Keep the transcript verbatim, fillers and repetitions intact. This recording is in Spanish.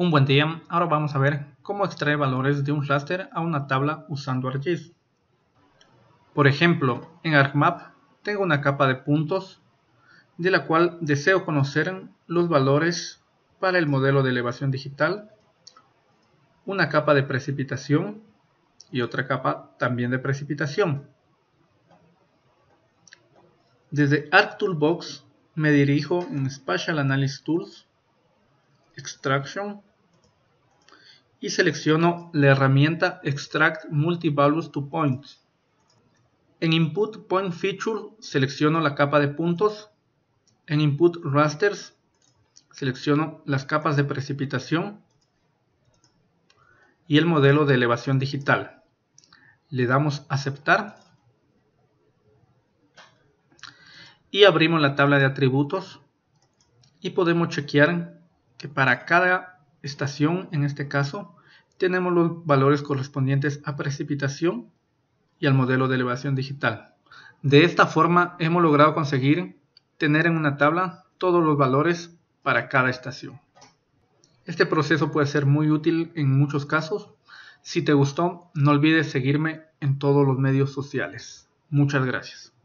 Un buen día, ahora vamos a ver cómo extraer valores de un raster a una tabla usando ArcGIS. Por ejemplo, en ArcMap tengo una capa de puntos de la cual deseo conocer los valores para el modelo de elevación digital, una capa de precipitación y otra capa también de precipitación. Desde ArcToolbox me dirijo en Spatial Analysis Tools, Extraction, y selecciono la herramienta Extract Multi-Values to Points. En Input Point Feature selecciono la capa de puntos. En Input Rasters selecciono las capas de precipitación y el modelo de elevación digital. Le damos a aceptar y abrimos la tabla de atributos y podemos chequear que para cada estación, en este caso, tenemos los valores correspondientes a precipitación y al modelo de elevación digital. De esta forma hemos logrado conseguir tener en una tabla todos los valores para cada estación. Este proceso puede ser muy útil en muchos casos. Si te gustó, no olvides seguirme en todos los medios sociales. Muchas gracias.